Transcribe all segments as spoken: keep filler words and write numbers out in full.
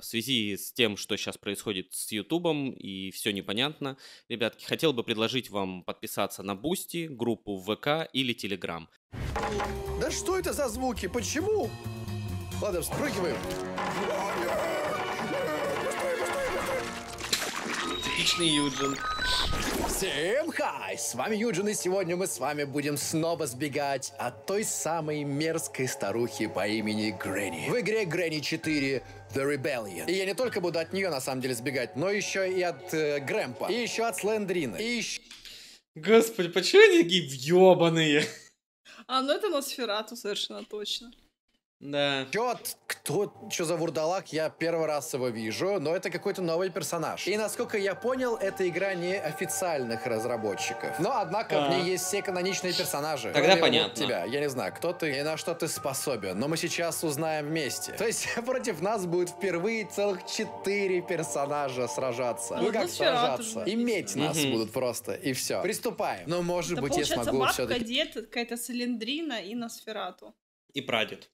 В связи с тем, что сейчас происходит с Ютубом и все непонятно, ребятки, хотел бы предложить вам подписаться на Бусти, группу в ВК или Телеграм. Да что это за звуки? Почему? Ладно, спрыгиваем. Типичный Юджин. Всем хай! С вами Юджин, и сегодня мы с вами будем снова сбегать от той самой мерзкой старухи по имени Грэнни. В игре Грэнни четыре The Rebellion. И я не только буду от нее на самом деле сбегать, но еще и от э, Грэмпа, и еще от Слендрины, и еще... Господи, почему они такие въебаные? А, ну это Носферату совершенно точно. Да. Чет, кто, что за вурдалак, я первый раз его вижу, но это какой-то новый персонаж. И насколько я понял, это игра не официальных разработчиков. Но, однако, а -а -а. в ней есть все каноничные персонажи. Тогда Вроде понятно. Тебя. Я не знаю, кто ты и на что ты способен, но мы сейчас узнаем вместе. То есть, против нас будет впервые целых четыре персонажа сражаться. Ну, ну как сражаться? Иметь нас угу. будут просто, и все. Приступаем. Но, может да, быть, я смогу все таки... дед, какая-то Слендрина и Носферату. И прадед.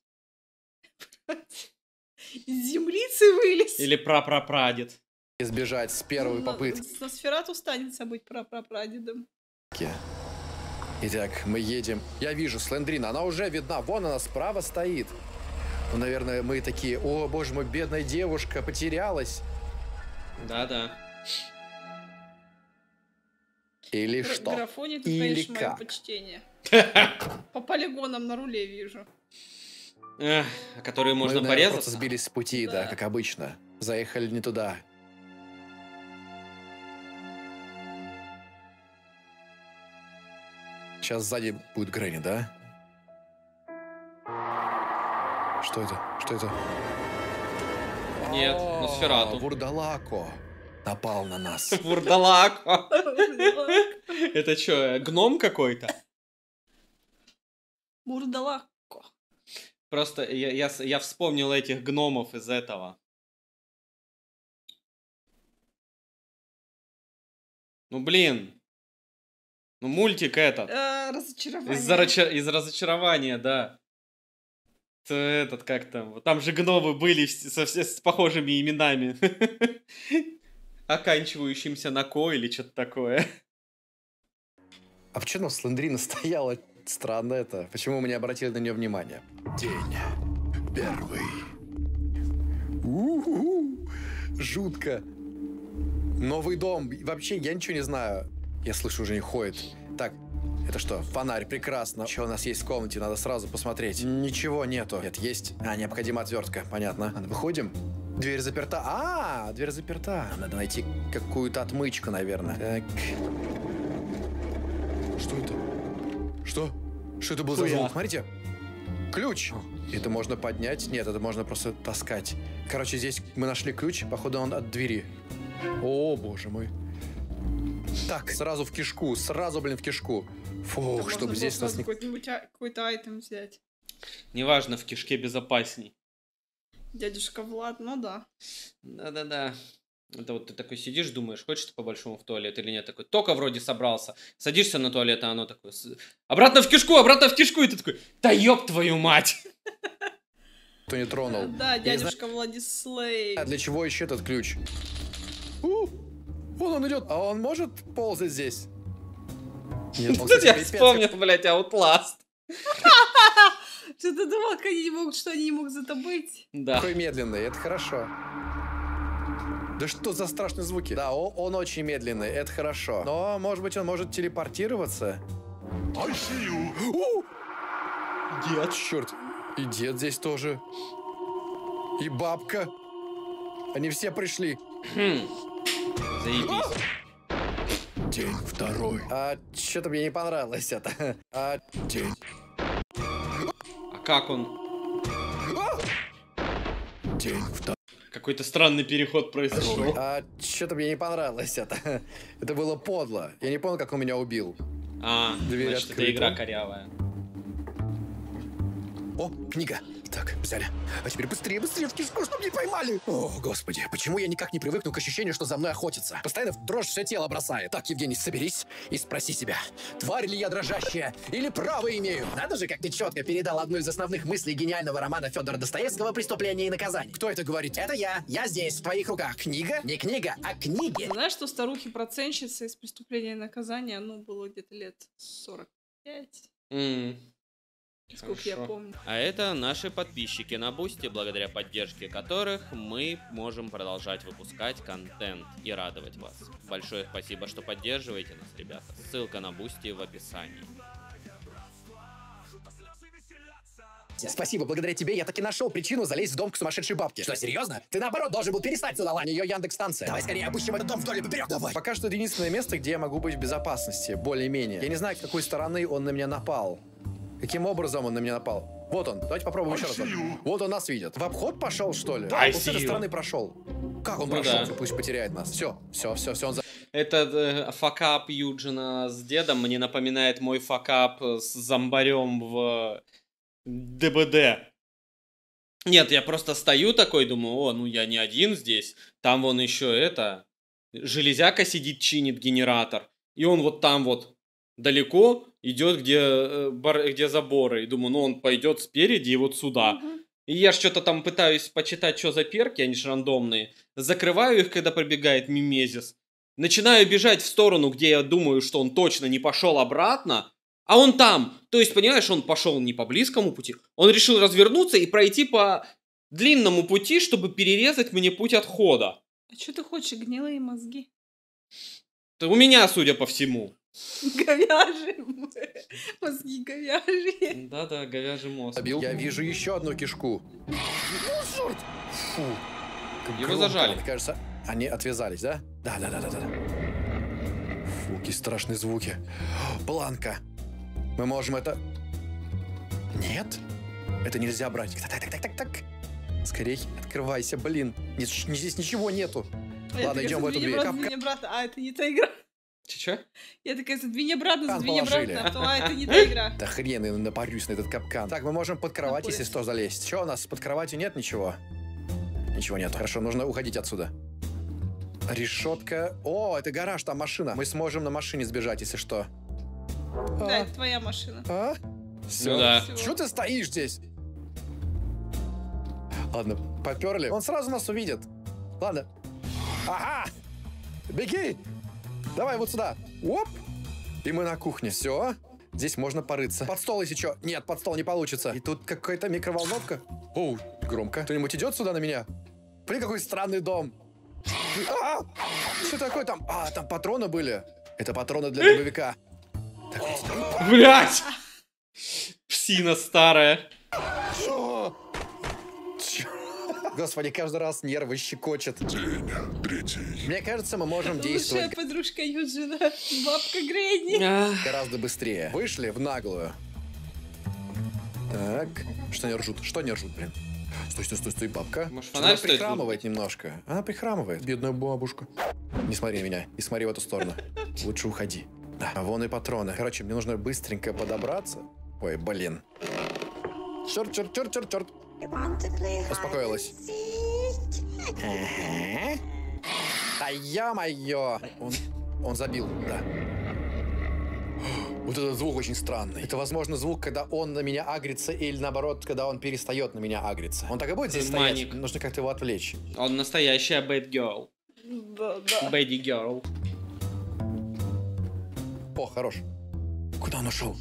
Из землицы вылез. Или прапрапрадед. Избежать с первой ну, попытки. Носферату станет быть прапрапрадедом. Итак, мы едем. Я вижу Слендрина, она уже видна. Вон она справа стоит. Ну, наверное, мы такие, о, боже мой, бедная девушка потерялась. Да-да. Или Гра что? Графоне, ты, Или конечно, как? Мое почтение. По полигонам на руле вижу. Эх, которые можно Мы, порезать. Мы просто сбились с пути, да. да, как обычно. Заехали не туда. Сейчас сзади будет Грэнни, да? Что это? Что это? Нет, Носферату. Вурдалако напал на нас. Вурдалако. Это что, гном какой-то? Вурдалако. Просто я, я, я вспомнил этих гномов из этого. Ну, блин. Ну, мультик этот. Э, разочарование. Из, разочар... из разочарования, да. Этот как там. Там же гномы были со, с похожими именами. Оканчивающимся на ко или что-то такое. А почему Слендрина стояла? Странно это. Почему мы не обратили на нее внимание? День первый. У-у-у. Жутко. Новый дом. Вообще, я ничего не знаю. Я слышу, уже не ходит. Так, это что? Фонарь. Прекрасно. Что у нас есть в комнате? Надо сразу посмотреть. Ничего нету. Нет, есть. А, необходима отвертка. Понятно. Надо, выходим. Дверь заперта. А, дверь заперта. Надо найти какую-то отмычку, наверное. Так. Что это? Что? Что это был за звук? Смотрите. Ключ. Это можно поднять. Нет, это можно просто таскать. Короче, здесь мы нашли ключ. Походу, он от двери. О, боже мой. Так, сразу в кишку. Сразу, блин, в кишку. Фух, чтобы здесь нас... какой-нибудь какой-то айтем взять. Неважно, в кишке безопасней. Дядюшка Влад, ну да. Да-да-да. Это вот ты такой сидишь, думаешь, хочешь ты по-большому в туалет или нет, такой, только вроде собрался, садишься на туалет, а оно такое, обратно в кишку, обратно в кишку, и ты такой, да ёб твою мать! Кто не тронул. Да, дядюшка Владислей. А для чего еще этот ключ? Вон он идет, а он может ползать здесь? Тут я вспомнил, блядь, Outlast. Что ты думал, что они не могут за это быть? Да. Такой медленный, это хорошо. Да что за страшные звуки? Да, он, он очень медленный, это хорошо. Но, может быть, он может телепортироваться? Дед, черт. И дед здесь тоже. И бабка. Они все пришли. Заебись. День второй. А что-то мне не понравилось это. А, день. А как он? День второй. Какой-то странный переход произошел. А, а что-то мне не понравилось это. Это было подло. Я не понял, как он меня убил. А, Дверь значит, открыта. Это игра корявая. О, книга. Так, взяли. А теперь быстрее, быстрее в кишку, чтобы не поймали. О, господи, почему я никак не привыкну к ощущению, что за мной охотятся? Постоянно в дрожь все тело бросает. Так, Евгений, соберись и спроси себя, тварь ли я дрожащая или право имею? Надо же, как ты четко передал одну из основных мыслей гениального романа Федора Достоевского «Преступление и наказание». Кто это говорит? Это я. Я здесь, в твоих руках. Книга? Не книга, а книги. Знаешь, что старухи-проценщицы из «Преступления и наказания», ну, было где-то лет сорок пять. Mm. Сколько я помню. А это наши подписчики на Бусти, благодаря поддержке которых мы можем продолжать выпускать контент и радовать вас. Большое спасибо, что поддерживаете нас, ребята. Ссылка на Бусти в описании. Спасибо, благодаря тебе я таки нашел причину залезть в дом к сумасшедшей бабке. Что, серьезно? Ты наоборот должен был перестать, задала ее Яндекс-станция. Давай скорее опустим этот дом вдоль и поперек, давай. Пока что это единственное место, где я могу быть в безопасности, более-менее. Я не знаю, с какой стороны он на меня напал. Каким образом он на меня напал? Вот он, давайте попробуем еще раз. Вот он нас видит. В обход пошел, что ли? Он с этой стороны прошел. Как он ну прошел? Да. Пусть потеряет нас. Все, все, все, все, он за... Этот факап Юджина с дедом мне напоминает мой факап с зомбарем в... ДБД. Нет, я просто стою такой, думаю, о, ну я не один здесь. Там вон еще это... Железяка сидит, чинит генератор. И он вот там вот далеко идет, где, где заборы. И думаю, ну он пойдет спереди и вот сюда. Угу. И я что-то там пытаюсь почитать, что за перки, они же рандомные. Закрываю их, когда пробегает Мимезис. Начинаю бежать в сторону, где я думаю, что он точно не пошел обратно. А он там. То есть, понимаешь, он пошел не по близкому пути. Он решил развернуться и пройти по длинному пути, чтобы перерезать мне путь отхода. А что ты хочешь, гнилые мозги? Это у меня, судя по всему. Говяжий. Мозги говяжьи. Да-да, говяжий мозг. Я вижу еще одну кишку. Фу. Его зажали. Кажется, они отвязались, да? Да-да-да-да. Фу, какие страшные звуки. Бланка. Мы можем это... Нет? Это нельзя брать. Так-так-так-так-так. Скорей, открывайся, блин. Нет, здесь ничего нету. А ладно, идем в эту дверь. Брат, брат. А, это не та игра. Че-че? Я такая, задвинь обратно, задвинь обратно, а то а, это не та игра. Да хрен, я напарюсь на этот капкан. Так, мы можем под кровать, если что, залезть. Че у нас? Под кроватью нет ничего? Ничего нет. Хорошо, нужно уходить отсюда. Решетка. О, это гараж, там машина. Мы сможем на машине сбежать, если что. Да, а? Это твоя машина. А? Все. Ну, да. Чего ты стоишь здесь? Ладно, поперли. Он сразу нас увидит. Ладно. Ага! Беги! Давай вот сюда. Оп! И мы на кухне. Все. Здесь можно порыться. Под стол, если что. Нет, под стол не получится. И тут какая-то микроволновка. Оу, громко. Кто-нибудь идет сюда на меня? Блин, какой странный дом. А! Что такое там? А, там патроны были. Это патроны для дробовика. Блять! Псина старая. Чё? Чё? Господи, каждый раз нервы щекочет. День третий. Мне кажется, мы можем действовать... Лучшая подружка Юджина, бабка Гренни. Гораздо быстрее. Вышли в наглую. Так, что не ржут? Что не ржут, блин? Стой, стой, стой, стой, бабка. Может, она прихрамывает будет? Немножко. Она прихрамывает. Бедная бабушка. Не смотри на меня, не смотри в эту сторону. Лучше уходи. Да, вон и патроны. Короче, мне нужно быстренько подобраться. Ой, блин. Черт, черт, черт, черт, черт. Успокоилась. А ё-моё! Он, он забил, да. Вот этот звук очень странный. Это, возможно, звук, когда он на меня агрится, или наоборот, когда он перестает на меня агриться. Он так и будет здесь стоять. Нужно как-то его отвлечь. Он настоящая bad girl. Да, да. Baby girl. О, хорош. Куда он ушел?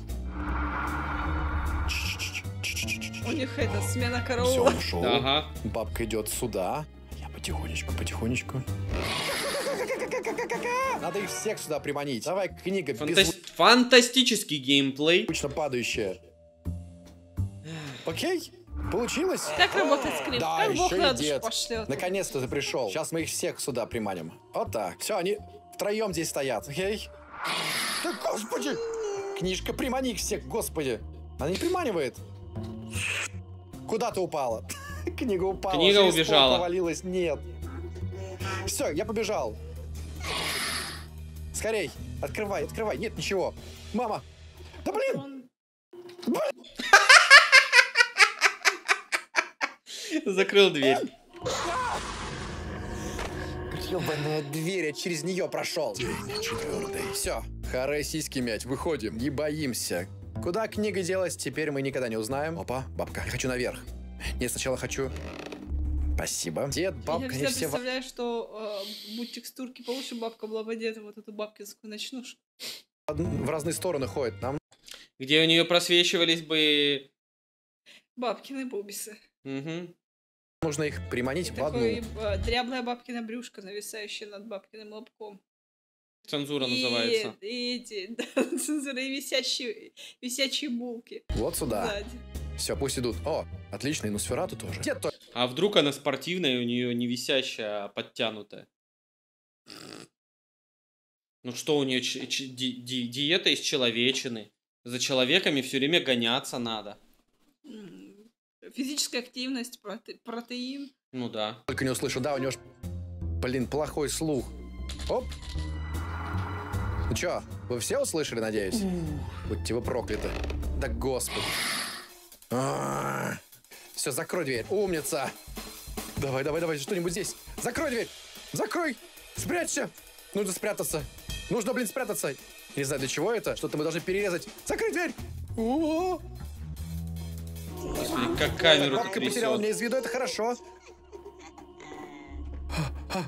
У них это смена караула. Все, он ушел. Ага. Бабка идет сюда. Я потихонечку, потихонечку. Надо их всех сюда приманить. Давай, книга. Фанта... Без... Фантастический геймплей. Обычно падающая. Окей. Получилось? Так работает скрипт. Да, как еще и наконец-то ты пришел. Сейчас мы их всех сюда приманим. Вот так. Все, они втроем здесь стоят. Окей. Да господи! Книжка, примани их всех, господи. Она не приманивает. Куда ты упала? Книга упала. Книга убежала. Повалилась. Нет. Все, я побежал. Скорей. Открывай, открывай. Нет, ничего. Мама. Да блин! Блин! Закрыл дверь. Ёбаная дверь, я через нее прошел. День четвертый. Все. Харе сиськи мять, выходим, не боимся. Куда книга делась, теперь мы никогда не узнаем. Опа, бабка. Я хочу наверх. Нет, сначала хочу... Спасибо. Дед, бабка, я все... представляю, что э, будь текстурки получше, бабка была одета, вот эту бабкинскую ночнушку. В разные стороны ходит нам. Где у нее просвечивались бы... Бабкины бобисы. Угу. Нужно их приманить в одну. Такое дряблая бабкина брюшка, нависающая над бабкиным лобком. Цензура и, называется. И эти, да, цензура и висячие, висячие булки. Вот сюда. Сзади. Все, пусть идут. О, отлично, и Носферату тоже. Дед, а вдруг она спортивная, у нее не висящая, а подтянутая? Ну что, у нее ди ди диета из человечины. За человеками все время гоняться надо. Физическая активность, проте... протеин. Ну да. Только не услышу, да, у него ж, блин, плохой слух. Оп. Ну чё, вы все услышали, надеюсь? Будьте вы прокляты. Да господи. А-а-а. Все, закрой дверь. Умница. Давай, давай, давай, что-нибудь здесь. Закрой дверь. Закрой. Спрячься. Нужно спрятаться. Нужно, блин, спрятаться. Не знаю, для чего это. Что-то мы должны перерезать. Закрой дверь. О-о-о. Господи, как камеру бабка потеряла меня из виду, это хорошо. А, а,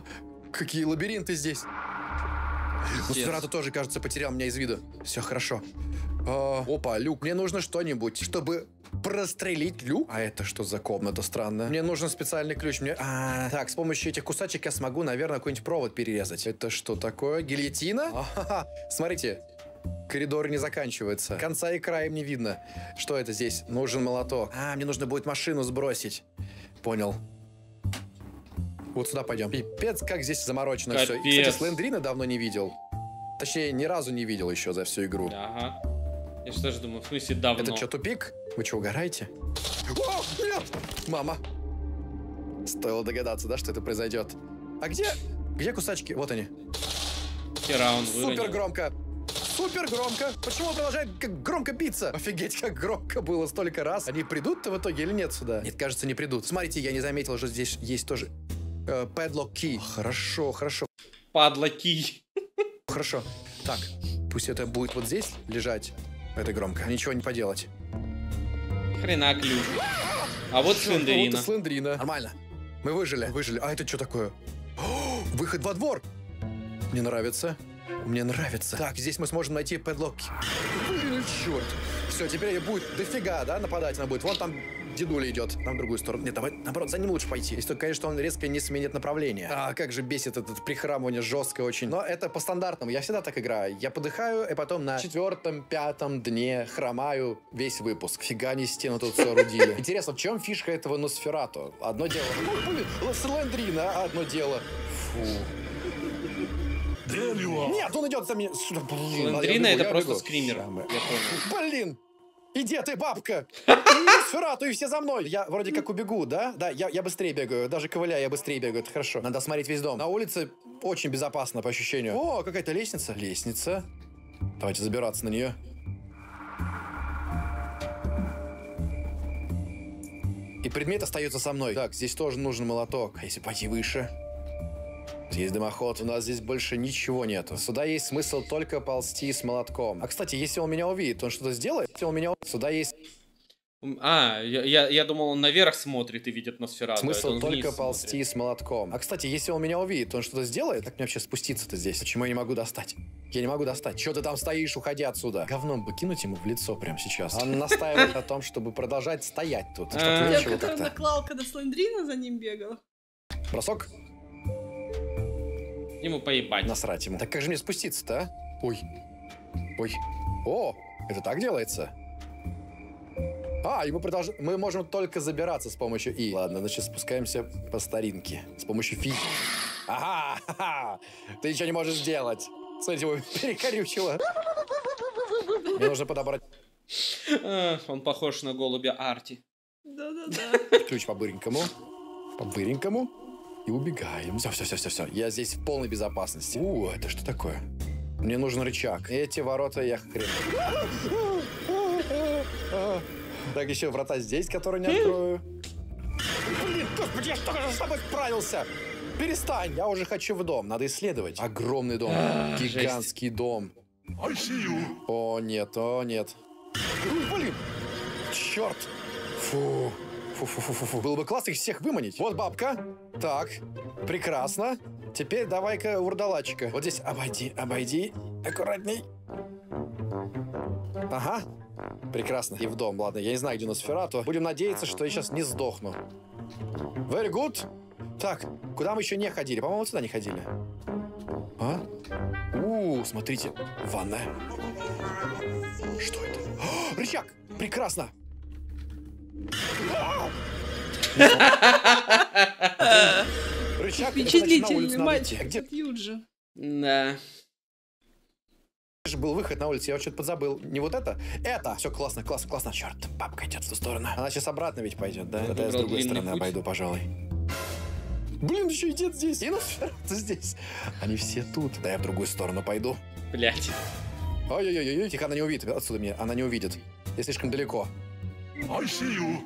какие лабиринты здесь. Носферату тоже, кажется, потерял меня из виду. Все хорошо. А, опа, люк. Мне нужно что-нибудь, чтобы прострелить люк. А это что за комната странная? Мне нужен специальный ключ. Мне... А, так, с помощью этих кусачек я смогу, наверное, какой-нибудь провод перерезать. Это что такое? Гильотина? А-ха-ха. Смотрите. Коридор не заканчивается. Конца и края не видно. Что это здесь? Нужен молоток. А, мне нужно будет машину сбросить. Понял. Вот сюда пойдем. Пипец, как здесь заморочено все. Кстати, Слендерина давно не видел. Точнее, ни разу не видел еще за всю игру. Ага. Я что же думаю, в смысле давно. Это что, тупик? Вы что, угораете? О, нет! Мама. Стоило догадаться, да, что это произойдет. А где? Где кусачки? Вот они. Супер громко. Супер громко. Почему он продолжает как громко биться? Офигеть, как громко было столько раз. Они придут-то в итоге или нет сюда? Нет, кажется, не придут. Смотрите, я не заметил, что здесь есть тоже э, padlock key. Хорошо, хорошо. Padlock key. Хорошо. Так, пусть это будет вот здесь лежать. Это громко. Ничего не поделать. Хрена ключ. А вот Слендерина. Вот Слендерина. Нормально. Мы выжили. Выжили. А это что такое? О, выход во двор. Мне нравится. Мне нравится. Так, здесь мы сможем найти padlock. Блин, черт. Все, теперь будет дофига, да, нападать она будет. Вон там дедуля идет. Нам в другую сторону. Нет, давай, наоборот, за ним лучше пойти. Если только, конечно, он резко не сменит направление. А как же бесит это прихрамывание жестко очень. Но это по стандартному. Я всегда так играю. Я подыхаю, и потом на четвертом, пятом дне хромаю весь выпуск. Фига не стену тут соорудили. Интересно, в чем фишка этого Носферату? Одно дело. Слендерина, одно дело. Фу. Нет, он идет за меня. Слендерина это просто скример. Блин! Иди ты, бабка! Носферату, и все за мной! Я вроде как убегу, да? Да, я, я быстрее бегаю. Даже ковыляя, я быстрее бегаю. Это хорошо. Надо смотреть весь дом. На улице очень безопасно, по ощущению. О, какая-то лестница. Лестница. Давайте забираться на нее. И предмет остается со мной. Так, здесь тоже нужен молоток. А если пойти выше... Есть дымоход, у нас здесь больше ничего нету. Сюда есть смысл только ползти с молотком. А, кстати, если он меня увидит, он что-то сделает? Если он меня увидит, сюда есть... А, я, я думал, он наверх смотрит и видит Носферату. Смысл только ползти смотрит. С молотком. А, кстати, если он меня увидит, он что-то сделает? Как мне вообще спуститься-то здесь? Почему я не могу достать? Я не могу достать. Чё ты там стоишь, уходи отсюда? Говном бы кинуть ему в лицо прямо сейчас. Он настаивает на том, чтобы продолжать стоять тут. Я, который наклал, когда Слендерина за ним бегал. Бросок? Ему поебать. Насрать ему. Так как же мне спуститься-то, а? Ой. Ой. О, это так делается? А, и мы, продолж... мы можем только забираться с помощью И. Ладно, значит, спускаемся по старинке. С помощью Фи. Ага, ага. Ты ничего не можешь делать. Смотрите, его перекорючило. Мне нужно подобрать... Он похож на голубя Арти. Да-да-да. Ключ по-быренькому. По-быренькому. И убегаем. Все, все, все, все, все. Я здесь в полной безопасности. У, это что такое? Мне нужен рычаг. Эти ворота я хрен. Так, еще врата здесь, которые не открою. Блин, господи, я что же с тобой справился? Перестань, я уже хочу в дом, надо исследовать. Огромный дом, а, гигантский жесть. Дом. О нет, о нет. Блин, черт. Фу. Фу, фу, фу, фу, фу. Было бы классно их всех выманить. Вот бабка. Так, прекрасно. Теперь давай-ка вурдалачика. Вот здесь обойди, обойди. Аккуратней. Ага. Прекрасно. И в дом. Ладно, я не знаю, где у нас Носферату. Будем надеяться, что я сейчас не сдохну. Very good. Так, куда мы еще не ходили? По-моему, вот сюда не ходили. А? У-у-у, смотрите. Ванная. Что это? О, рычаг. Прекрасно. Впечатлительный мальчик. Где Юджи? Да. Был выход на улицу, я что-то подзабыл. Не вот это? Это! Все классно, классно, классно. Черт, бабка идет в ту сторону. Она сейчас обратно ведь пойдет, да? Это я с другой стороны обойду, пожалуй. Блин, еще идет здесь. И Носферату здесь. Они все тут. Да я в другую сторону пойду. Блять. Ой-ой-ой-ой, тихо, она не увидит. Отсюда меня, она не увидит. Я слишком далеко.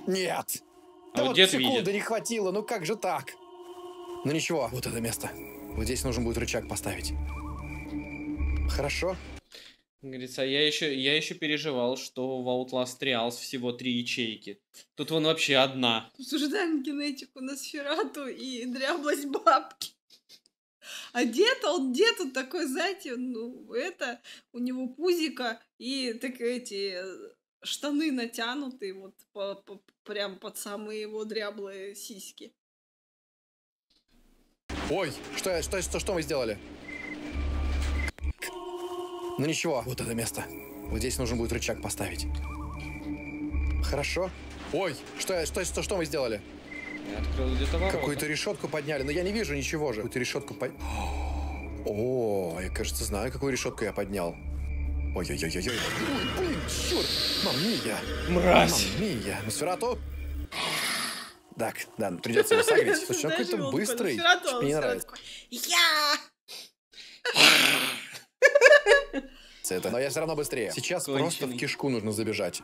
Нет! А да вот секунды видит. Не хватило, ну как же так? Ну ничего, вот это место. Вот здесь нужно будет рычаг поставить. Хорошо. Говорится, я еще, я еще переживал, что в Outlast Trials всего три ячейки. Тут вон вообще одна. Обсуждаем генетику Носферату и дряблость бабки. А дед, он дед, он такой, знаете, ну это, у него пузика и так эти... штаны натянутые, вот по, по, прям под самые его дряблые сиськи. Ой, что, что, что, что мы сделали? Ну ничего, вот это место. Вот здесь нужно будет рычаг поставить. Хорошо. Ой, что, что, что, что мы сделали? Какую-то решетку подняли, но я не вижу ничего же. Какую-то решетку подняли. О, я, кажется, знаю, какую решетку я поднял. Ой-ой-ой-ой-ой. Ой, блин, черт. Маммия. Мразь. Маммия. Носферату. Так, да, придется его согреть. Слушай, он какой-то быстрый. Мне нравится. Я. Но я все равно быстрее. Сейчас просто в кишку нужно забежать.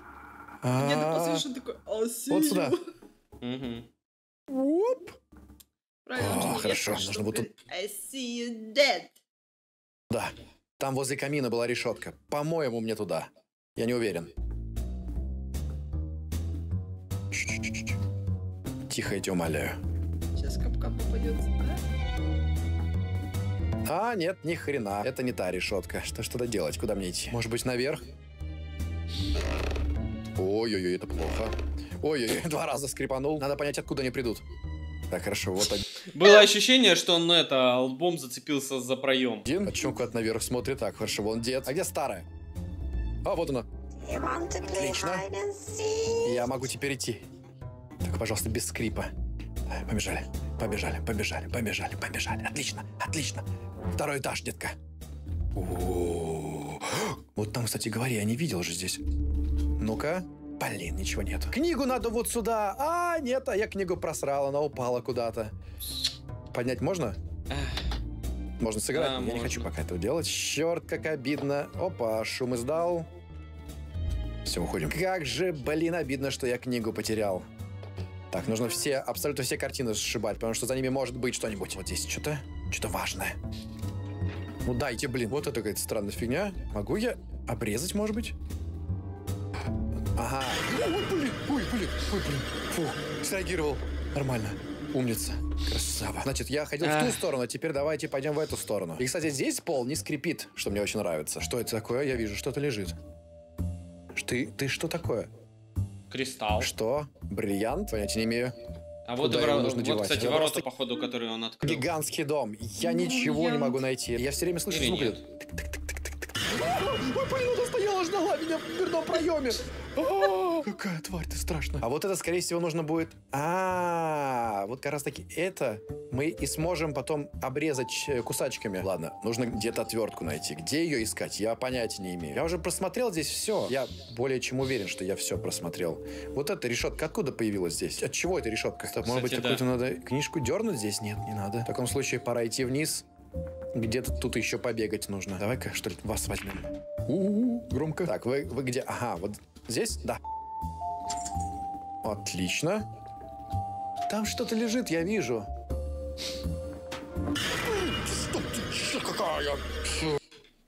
Вот сюда. Оп. Хорошо, нужно будет тут... I see you dead. Да. Там возле камина была решетка. По-моему, мне туда. Я не уверен. Ч-ч-ч-ч. Тихо, я тебя умоляю. Сейчас капка попадется, да? А, нет, ни хрена. Это не та решетка. Что ж тогда делать? Куда мне идти? Может быть, наверх? Ой-ой-ой, это плохо. Ой-ой-ой, два раза скрипанул. Надо понять, откуда они придут. Так, хорошо, вот один. Было ощущение, что он, это, лбом зацепился за проем. Дин, почему куда-то наверх смотрит? Так, хорошо, вон дед. А где старая? А, вот она. Отлично. Я могу теперь идти. Только, пожалуйста, без скрипа. Побежали, побежали, побежали, побежали, побежали. Отлично, отлично. Второй этаж, детка. О-о-о. Вот там, кстати говоря, я не видел же здесь. Ну-ка. Блин, ничего нету. Книгу надо вот сюда. А, нет, а я книгу просрал, она упала куда-то. Поднять можно? Можно сыграть? Да, я можно. Не хочу пока этого делать. Черт, как обидно. Опа, шум издал. Все, уходим. Как же, блин, обидно, что я книгу потерял. Так, нужно все, абсолютно все картины сшибать, потому что за ними может быть что-нибудь. Вот здесь что-то, что-то важное. Ну дайте, блин. Вот это какая-то странная фигня. Могу я обрезать, может быть? Ага. Ой, блин, ой, блин, ой, блин. Фу, среагировал. Нормально. Умница. Красава. Значит, я ходил а. в ту сторону, а теперь давайте пойдем в эту сторону. И, кстати, здесь пол не скрипит, что мне очень нравится. Что это такое? Я вижу, что-то лежит. Ты, ты что такое? Кристалл. Что? Бриллиант? Понятия не имею. А вот, добро... нужно вот кстати, это ворота, просто... походу, которые он открыл. Гигантский дом. Я ну, ничего бриллиант. не могу найти. Я все время слышу звук. Ой, блин, она стояла, ждала меня в дверном проеме. О, какая тварь, ты страшная. А вот это, скорее всего, нужно будет... А-а-а, вот как раз таки это мы и сможем потом обрезать кусачками. Ладно, нужно где-то отвертку найти. Где ее искать, я понятия не имею. Я уже просмотрел здесь все. Я более чем уверен, что я все просмотрел. Вот эта решетка откуда появилась здесь? От чего эта решетка? Стоп, может быть, какую-то надо книжку дернуть здесь? Нет, не надо. В таком случае пора идти вниз. Где-то тут еще побегать нужно. Давай-ка, что ли, вас возьмем. У-у-у, громко. Так, вы, вы где? Ага, вот здесь? Да. Отлично. Там что-то лежит, я вижу.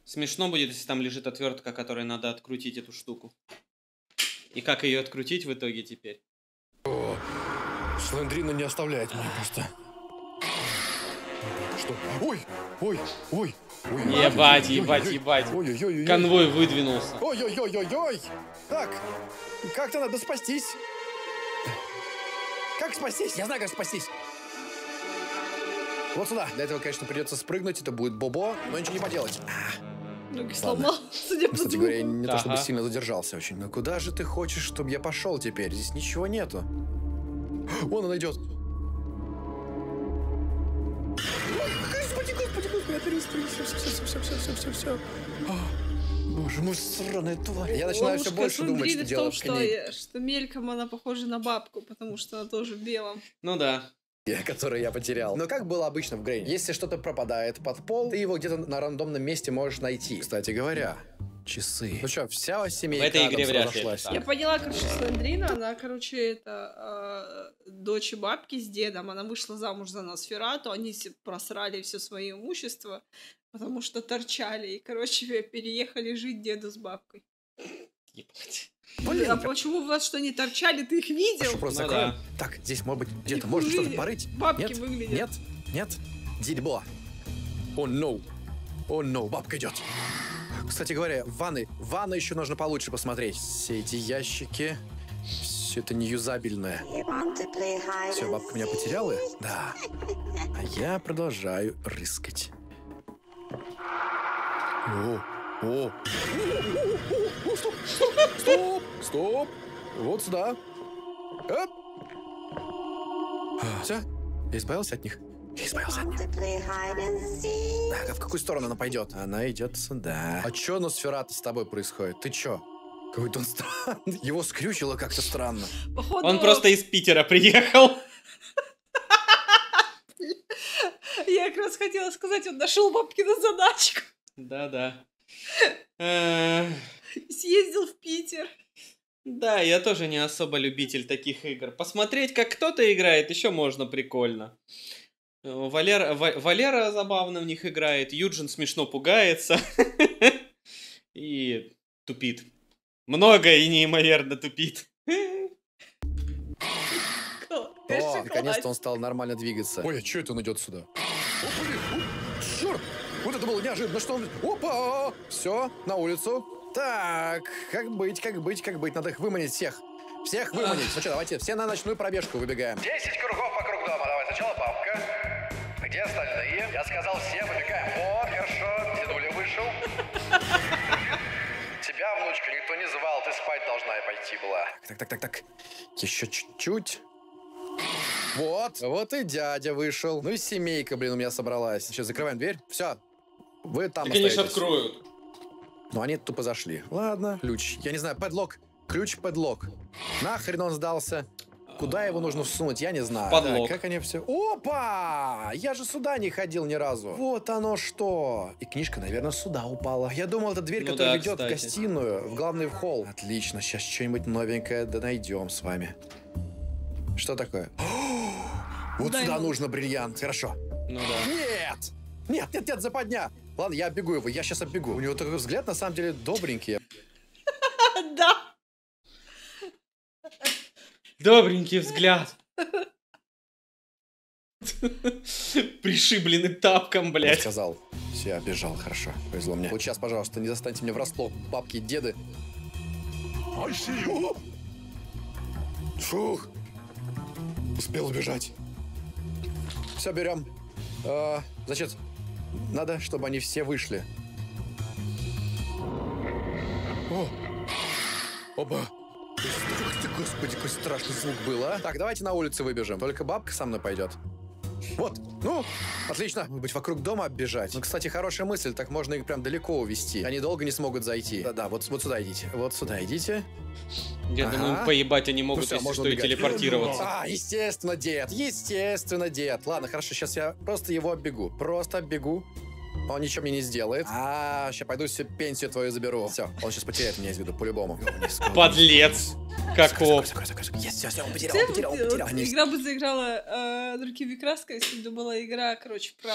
Смешно будет, если там лежит отвертка, которой надо открутить эту штуку. И как ее открутить в итоге теперь? О, Сландрина не оставляет меня просто. Что? Ой, ой, ой, ой. Ебать, ебать, ебать. Конвой выдвинулся. Ой, ой, ой, ой, ой. Так, как-то надо спастись. Как спастись? Я знаю, как спастись. Вот сюда. Для этого, конечно, придется спрыгнуть. Это будет бобо, но ничего не поделать. Ноги сломал, судя по всему. Я не то чтобы сильно задержался очень. Но куда же ты хочешь, чтобы я пошел теперь? Здесь ничего нету. Вон он идет. Все-все-все-все-все-все-все. Боже мой, сраная тварь. Я начинаю все больше думать, что дело в книге. Что мельком она похожа на бабку, потому что она тоже в белом. Ну да. Который я потерял. Но как было обычно в Грейне, если что-то пропадает под пол, ты его где-то на рандомном месте можешь найти. Кстати говоря, часы. Ну что, вся семейка в этой игре вряд ли. Я поняла, короче, Сландрина, она, короче, это э, дочь бабки с дедом, она вышла замуж за Носферату, они просрали все свое имущество, потому что торчали, и, короче, переехали жить деду с бабкой. Ебать. Блин, а почему у вас что не торчали? Ты их видел? А просто ну да. Так, здесь может быть где-то можно что-то порыть. Бабки нет, выглядят. Нет, нет, дерьмо. О, ноу. О, ноу, бабка идет. Кстати говоря, ванны, ванны еще нужно получше посмотреть. Все эти ящики, все это неюзабельное. Все, бабка меня потеряла? Да. А я продолжаю рыскать. О. О! Стоп! Стоп! Стоп! Вот сюда! Оп. Все? Я избавился от них? Я избавился от них. Так, а в какую сторону она пойдет? Она идет сюда. А чё, Носферато, с тобой происходит? Ты чё? Какой-то он странный. Его скрючило как-то странно. Походу... Он просто из Питера приехал. Я как раз хотела сказать, он нашел бабкину задачку. Да-да. Съездил в Питер. Да, я тоже не особо любитель таких игр. Посмотреть, как кто-то играет, еще можно прикольно. Валера, Валера забавно в них играет, Юджин смешно пугается и тупит. Много и неимоверно тупит. О, наконец-то он стал нормально двигаться. Ой, а что это он идет сюда? Черт! Вот это было неожиданно, что он... Опа! Все, на улицу. Так, как быть, как быть, как быть. Надо их выманить всех. Всех выманить. Ну что, давайте все на ночную пробежку выбегаем. десять кругов вокруг дома. Давай, сначала бабка. Где остальные? Я сказал, все выбегаем. Вот, хорошо. Дедуля вышел. Тебя, внучка, никто не звал. Ты спать должна и пойти была. Так, так, так, так. Еще чуть-чуть. Вот. Вот и дядя вышел. Ну и семейка, блин, у меня собралась. Сейчас закрываем дверь. Все. Вы там остаетесь. Конечно, откроют. Ну, они тупо зашли. Ладно. Ключ. Я не знаю, подлог. Ключ подлог. Нахрен он сдался. Куда его нужно всунуть, я не знаю. Подлог. Да, как они все... Опа! Я же сюда не ходил ни разу. Вот оно что. И книжка, наверное, сюда упала. Я думал, это дверь, ну которая да, ведет кстати. в гостиную, в главный холл. Отлично. Сейчас что-нибудь новенькое да найдем с вами. Что такое? Вот да, сюда ему... нужно бриллиант. Хорошо. Ну да. Нет! Нет, нет, нет, западня. Ладно, я оббегу его, я сейчас оббегу. У него такой взгляд, на самом деле, добренький. Да. Добренький взгляд. Пришибленный тапком, блядь. Я сказал, все, оббежал, хорошо, повезло мне. Вот сейчас, пожалуйста, не застаньте меня врасплох, бабки и деды. Фух. Успел убежать. Все, берем. Э, значит... Надо, чтобы они все вышли. О! Оба! Господи, какой страшный звук был, а? Так, давайте на улицу выбежим. Только бабка со мной пойдет. Вот! Ну! Отлично! Может быть, вокруг дома оббежать. Ну, кстати, хорошая мысль. Так можно их прям далеко увести. Они долго не смогут зайти. Да-да, вот, вот сюда идите. Вот сюда идите. Я ага. думаю, поебать они могут, ну, все, если что, убегать. И телепортироваться. А, естественно, дед. Естественно, дед. Ладно, хорошо, сейчас я просто его оббегу. Просто оббегу. Он ничего мне не сделает. А, сейчас пойду всю пенсию твою заберу. Все, он сейчас потеряет меня из виду, по-любому. Подлец. Каков. Есть, все, все, он потерял, он потерял, он потерял. Игра бы заиграла другими красками, если бы была игра, короче, про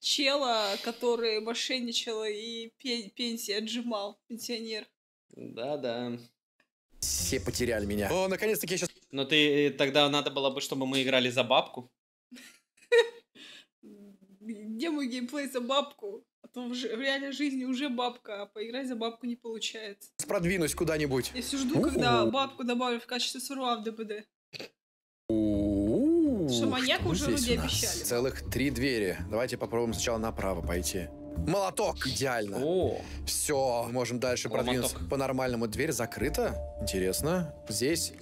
чела, который мошенничал и пенсии отжимал. Пенсионер. Да-да. Все потеряли меня. О, наконец-таки я сейчас... Но ты тогда надо было бы, чтобы мы играли за бабку. Где мой геймплей за бабку? А то в, в реальной жизни уже бабка, а поиграть за бабку не получается. Продвинусь куда-нибудь. Я все жду, когда бабку добавлю в качестве сурва в ДБД. Что, маньяку уже вроде обещали. Целых три двери. Давайте попробуем сначала направо пойти. Молоток! Идеально. О. Все, можем дальше продвинуться по-нормальному. Дверь закрыта. Интересно. Здесь...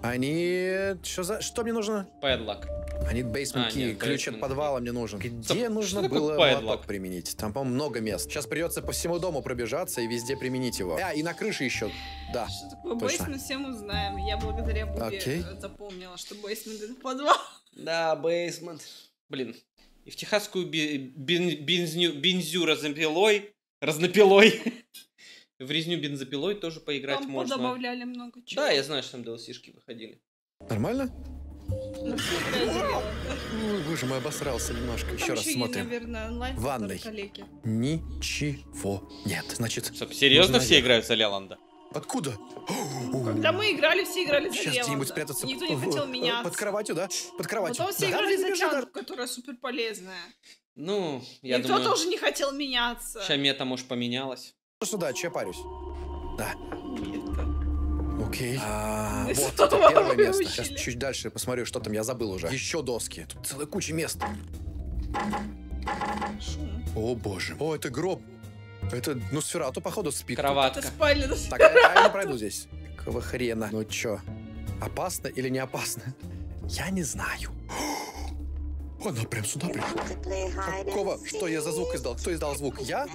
Они... Что за... Что мне нужно? Padlock. Они basement key. Ключ от подвала мне нужен. Где нужно было молоток применить? Там, по-моему, много мест. Сейчас придется по всему дому пробежаться и везде применить его. А, и на крыше еще. Да. Что такое basement, все мы знаем. Я благодаря Бубе запомнила, что basement это подвал. Да, basement. Блин. И в техасскую бензю разнопилой. Разнопилой. В резню бензопилой тоже поиграть там можно. Там добавляли много чего. Да, я знаю, что там ди эл си-шки выходили. Нормально? Ой, боже мой, обосрался немножко. Еще раз смотрим. В ванной ничего нет. Значит, серьезно все играют за Леланда? Откуда? Когда мы играли, все играли за Леланда. Никто не хотел меняться. Под кроватью, да? Под кроватью. Потом все играли за чанку, которая суперполезная. Ну, я думаю... Никто тоже не хотел меняться. Сейчас мета, может, поменялась. Сюда, че я парюсь? Да. Окей. А, вот это первое место. Учили. Сейчас чуть дальше посмотрю, что там я забыл уже. Еще доски. Тут целая куча мест. Шум. О боже. О, это гроб. Это ну сферату походу спит. Кроватка. Это спальня. Так, я не пройду здесь. Какого хрена? Ну чё? Опасно или не опасно? Я не знаю. Она прям сюда пришла. Какого? Что я за звук издал? Кто издал звук? Я?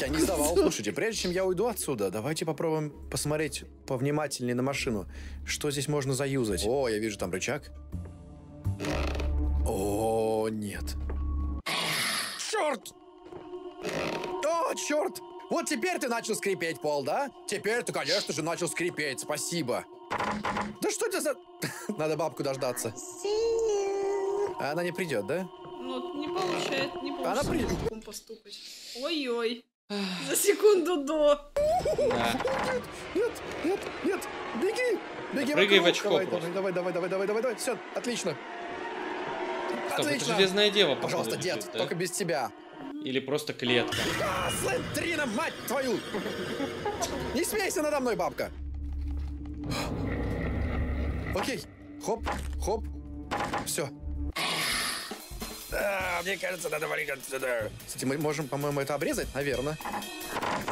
Я не сдавал. Слушайте, прежде чем я уйду отсюда, давайте попробуем посмотреть повнимательнее на машину. Что здесь можно заюзать? О, я вижу там рычаг. О, нет. Черт! О, черт! Вот теперь ты начал скрипеть, Пол, да? Теперь ты, конечно же, начал скрипеть. Спасибо. Да что это за... Надо бабку дождаться. А она не придет, да? Ну, не получается, не получается. Она придет. Поступать. Ой-ой. За секунду до. Да. Нет, нет, нет, беги, беги. Прыгай в очко. Давай, давай, давай, давай, давай, давай, давай, все, отлично. Стоп, отлично. Это Железная Дева, пожалуйста, дед, чуть, да? Только без тебя. Или просто клетка. А, Слендерина, мать твою! Не смейся надо мной, бабка. Окей, хоп, хоп, все. Да, мне кажется, надо валить отсюда. Кстати, мы можем, по-моему, это обрезать, наверное.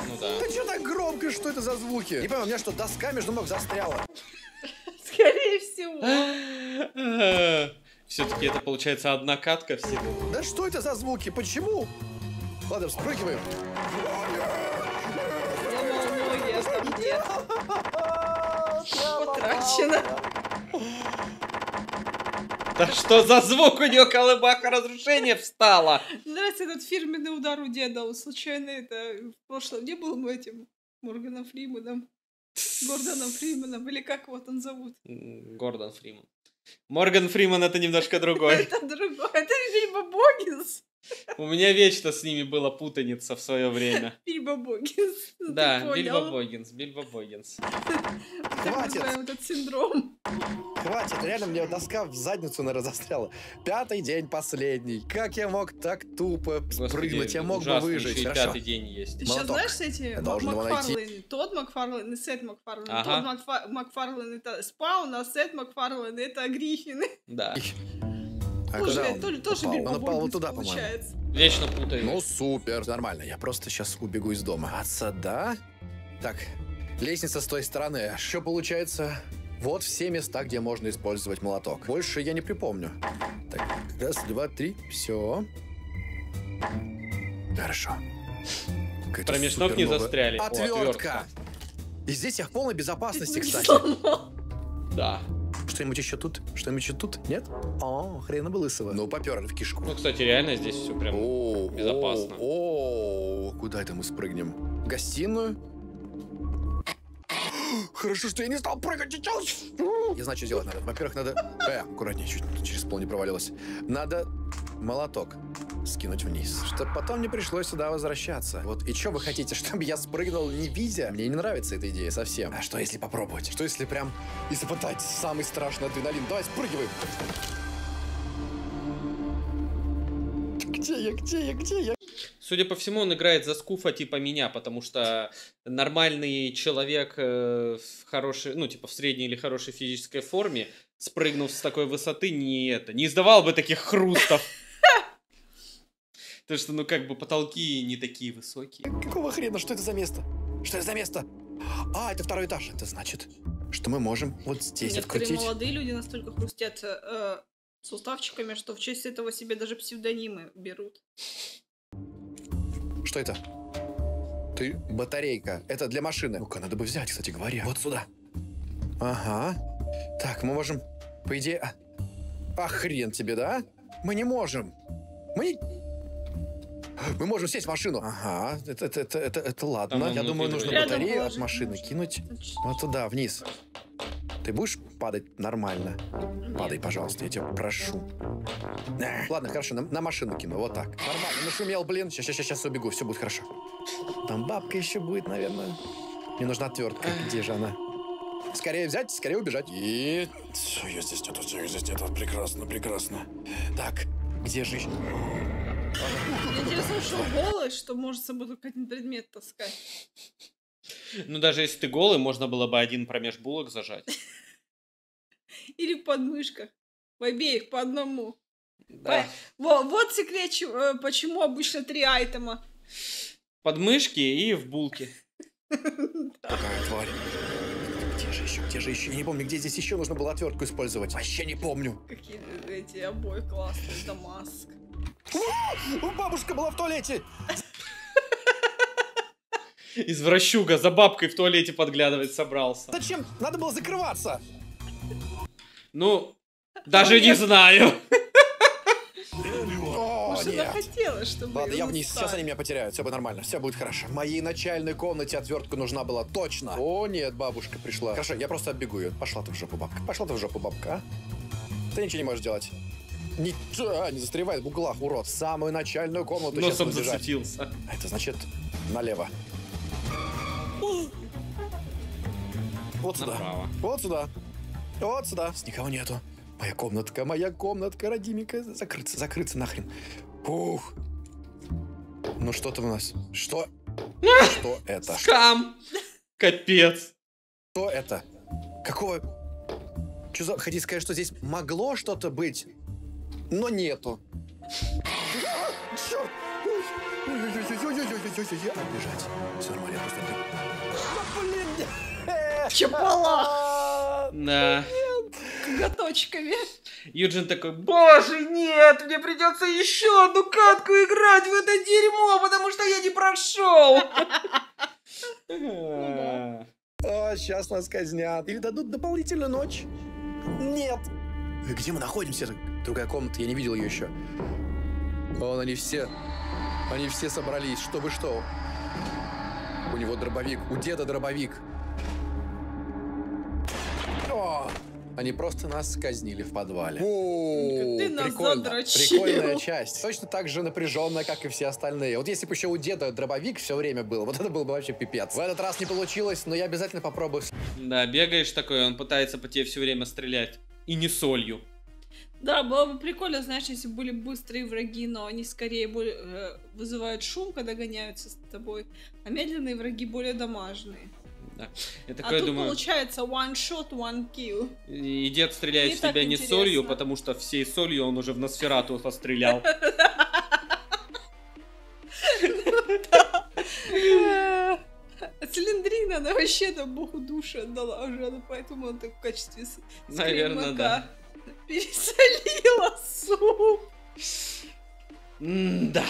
Ну да. Да что так громко, что это за звуки? Не понимаю, у меня что, доска между ног застряла? Скорее всего. Все-таки это, получается, одна катка всего. Да что это за звуки? Почему? Ладно, вспрыгиваем. Потрачено. Да что за звук у нее, колыбака разрушения встала? Нравится этот фирменный удар у деда. Случайно это в прошлом не был этим Морганом Фриманом. Гордоном Фриманом. Или как его там зовут? Гордон Фриман. Морган Фриман это немножко другой. Это другой. Это Фильба Богинс. У меня вечно с ними была путаница в свое время. Бильбо Боггинс. Да, Бильбо Боггинс, Бильбо Боггинс. Хватит. Этот синдром. Хватит, реально мне доска в задницу разостряла. Пятый день последний. Как я мог так тупо спрыгнуть? Я мог бы выжить. Еще пятый день есть. Ты сейчас знаешь, эти Макфарлейн, Тодд Макфарлейн и Сет Макфарлейн. Тодд Макфарлейн это Спаун, а Сет Макфарлейн это Гриффины. Да. А тоже, он тоже, тоже он упал вот туда, по-моему. Вечно путаю. Ну, супер. Нормально, я просто сейчас убегу из дома. Отсюда. Так, лестница с той стороны. Что получается? Вот все места, где можно использовать молоток. Больше я не припомню. Так, раз, два, три. Все. Хорошо. Промеж ног не застряли. Отвертка. О, отвертка. И здесь я в полной безопасности, кстати. Да. что-нибудь еще тут? Что-нибудь еще тут? Нет? О, хрена бы лысого. Ну, поперли в кишку. Ну, кстати, реально здесь все прям о, безопасно. О, о, куда это мы спрыгнем? В гостиную? Хорошо, что я не стал прыгать сейчас. Я знаю, что делать надо. Во-первых, надо... Э, аккуратнее, чуть через пол не провалилось. Надо молоток скинуть вниз, чтобы потом не пришлось сюда возвращаться. Вот и что вы хотите, чтобы я спрыгнул не видя? Мне не нравится эта идея совсем. А что если попробовать? Что если прям испытать самый страшный адреналин? Давай спрыгивай! Где я? Где я? Где я? Судя по всему, он играет за скуфа типа меня, потому что нормальный человек э, в хорошей, ну типа в средней или хорошей физической форме, спрыгнув с такой высоты, не это, не издавал бы таких хрустов. Потому что, ну как бы потолки не такие высокие. Какого хрена? Что это за место? Что это за место? А, это второй этаж. Это значит, что мы можем вот здесь открутить. Некоторые молодые люди настолько хрустят э, суставчиками, что в честь этого себе даже псевдонимы берут. Что это? Ты? Батарейка. Это для машины. Ну-ка, надо бы взять, кстати говоря. Вот сюда. Ага. Так, мы можем, по идее... А хрен тебе, да? Мы не можем. Мы... Мы можем сесть в машину. Ага, это, это, это, это, это ладно. Там, Я думаю, нужно батарею от машины кинуть вот туда, вниз. Ты будешь падать нормально? Падай, пожалуйста, я тебя прошу. Ладно, хорошо, на, на машину кину, вот так. Нормально, нашумел, блин. Сейчас, сейчас, сейчас убегу, все будет хорошо. Там бабка еще будет, наверное. Мне нужна отвертка, где же она? Скорее взять, скорее убежать. И... Я здесь нету, я здесь нету. Прекрасно, прекрасно. Так, где же еще? Интересно, что голый, что может с собой только один предмет таскать. Ну, даже если ты голый, можно было бы один промеж булок зажать. Или в подмышках. В обеих по одному. Да. Вот, вот секрет, почему обычно три айтема. Подмышки и в булке. Какая тварь. Где же еще? Где же еще? Я не помню, где здесь еще нужно было отвертку использовать. Вообще не помню. Какие эти обои классные. Дамаск. Бабушка была в туалете. Извращуга за бабкой в туалете подглядывать собрался. Зачем? Надо было закрываться. Ну, даже Ой, не я... знаю. Она хотела, чтобы... Ладно, я вниз, стали. Сейчас они меня потеряют, все будет нормально, все будет хорошо. В моей начальной комнате отвертка нужна была, точно. О нет, бабушка пришла. Хорошо, я просто оббегу ее. Пошла ты в жопу, бабка. Пошла ты в жопу, бабка, а? Ты ничего не можешь делать. Ничего, не застревай в углах, урод. Самую начальную комнату сейчас буду бежать. Носом зацепился. Это значит налево. Вот сюда. Направо. Вот сюда. Вот сюда. Никого нету. Моя комнатка, моя комнатка, родименькая. Закрыться, закрыться нахрен. Ух. Ну что там у нас? Что? Что это? Скам. Капец. Что это? Какого? Чё за... Хотите сказать, что здесь могло что-то быть, но нету. Черт. Отбежать. Все нормально, я просто... Блин. Чапала. Да. Коготочками. Юджин такой: боже, нет, мне придется еще одну катку играть в это дерьмо, потому что я не прошел. О, сейчас нас казнят. Или дадут дополнительную ночь. Нет. Где мы находимся? Другая комната, я не видел ее еще. Вон они все. Они все собрались, чтобы что. У него дробовик, у деда дробовик. О! Они просто нас казнили в подвале. О, ты прикольно, нас прикольная часть. Точно так же напряженная, как и все остальные. Вот если бы еще у деда дробовик все время был, вот это было бы вообще пипец. В этот раз не получилось, но я обязательно попробую. Да, бегаешь такой, он пытается по тебе все время стрелять. И не солью. Да, было бы прикольно, знаешь, если были быстрые враги, но они скорее более, э, вызывают шум, когда гоняются с тобой, а медленные враги более дамажные. Да. Я такой, а тут думаю, получается one shot, one kill. И дед стреляет в тебя не солью, потому что всей солью он уже в Носферату пострелял. Цилиндрина, она вообще-то богу душу отдала уже, поэтому он так в качестве... Наверное, да. Пересолила суп. Да.